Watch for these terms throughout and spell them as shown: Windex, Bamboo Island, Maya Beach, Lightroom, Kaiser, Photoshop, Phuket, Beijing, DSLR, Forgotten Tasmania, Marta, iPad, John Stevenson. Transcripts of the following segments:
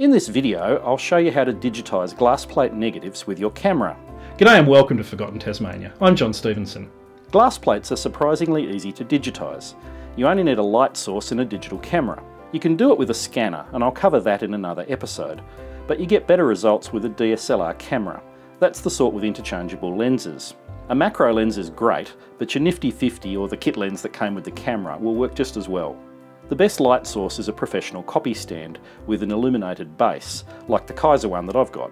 In this video, I'll show you how to digitise glassplate negatives with your camera. G'day and welcome to Forgotten Tasmania. I'm John Stevenson. Glassplates are surprisingly easy to digitise. You only need a light source and a digital camera. You can do it with a scanner, and I'll cover that in another episode. But you get better results with a DSLR camera. That's the sort with interchangeable lenses. A macro lens is great, but your nifty 50 or the kit lens that came with the camera will work just as well. The best light source is a professional copy stand with an illuminated base, like the Kaiser one that I've got,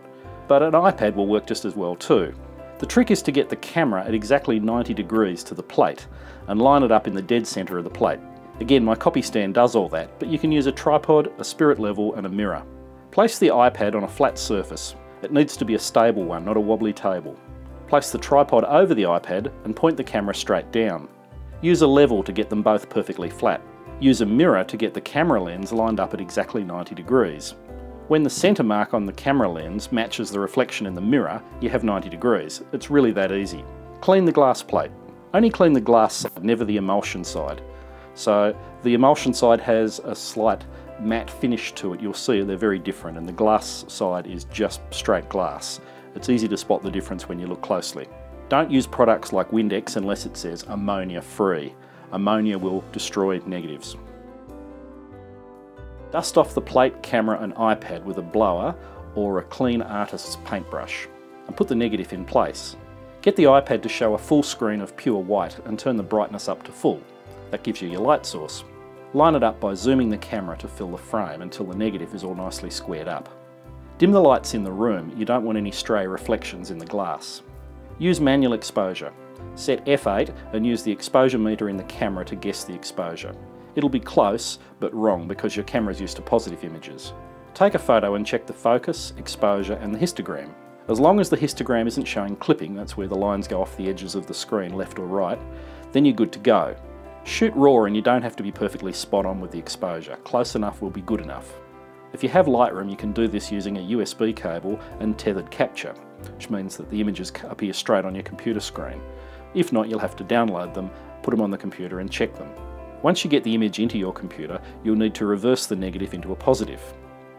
but an iPad will work just as well too. The trick is to get the camera at exactly 90 degrees to the plate and line it up in the dead centre of the plate. Again, my copy stand does all that, but you can use a tripod, a spirit level and a mirror. Place the iPad on a flat surface. It needs to be a stable one, not a wobbly table. Place the tripod over the iPad and point the camera straight down. Use a level to get them both perfectly flat. Use a mirror to get the camera lens lined up at exactly 90 degrees. When the centre mark on the camera lens matches the reflection in the mirror, you have 90 degrees. It's really that easy. Clean the glass plate. Only clean the glass side, never the emulsion side. So the emulsion side has a slight matte finish to it. You'll see they're very different, and the glass side is just straight glass. It's easy to spot the difference when you look closely. Don't use products like Windex unless it says ammonia free. Ammonia will destroy negatives. Dust off the plate, camera and iPad with a blower or a clean artist's paintbrush and put the negative in place. Get the iPad to show a full screen of pure white and turn the brightness up to full. That gives you your light source. Line it up by zooming the camera to fill the frame until the negative is all nicely squared up. Dim the lights in the room, you don't want any stray reflections in the glass. Use manual exposure. Set F8 and use the exposure meter in the camera to guess the exposure. It'll be close, but wrong because your camera's used to positive images. Take a photo and check the focus, exposure and the histogram. As long as the histogram isn't showing clipping, that's where the lines go off the edges of the screen left or right, then you're good to go. Shoot raw and you don't have to be perfectly spot on with the exposure. Close enough will be good enough. If you have Lightroom, you can do this using a USB cable and tethered capture, which means that the images appear straight on your computer screen. If not, you'll have to download them, put them on the computer and check them. Once you get the image into your computer, you'll need to reverse the negative into a positive.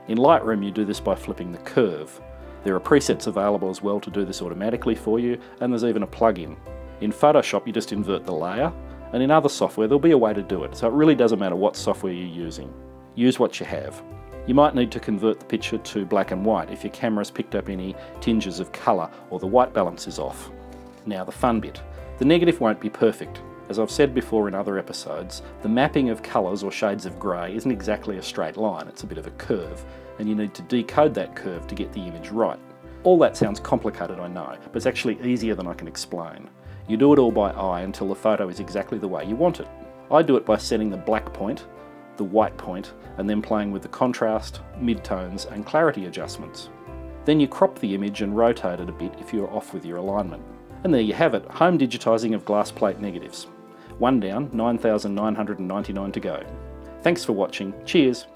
In Lightroom, you do this by flipping the curve. There are presets available as well to do this automatically for you, and there's even a plug-in. In Photoshop, you just invert the layer, and in other software, there'll be a way to do it, so it really doesn't matter what software you're using. Use what you have. You might need to convert the picture to black and white if your camera's picked up any tinges of colour or the white balance is off. Now the fun bit. The negative won't be perfect. As I've said before in other episodes, the mapping of colours or shades of grey isn't exactly a straight line, it's a bit of a curve, and you need to decode that curve to get the image right. All that sounds complicated, I know, but it's actually easier than I can explain. You do it all by eye until the photo is exactly the way you want it. I do it by setting the black point, the white point, and then playing with the contrast, midtones and clarity adjustments. Then you crop the image and rotate it a bit if you're off with your alignment. And there you have it, home digitising of glassplate negatives. One down, 9,999 to go. Thanks for watching, cheers!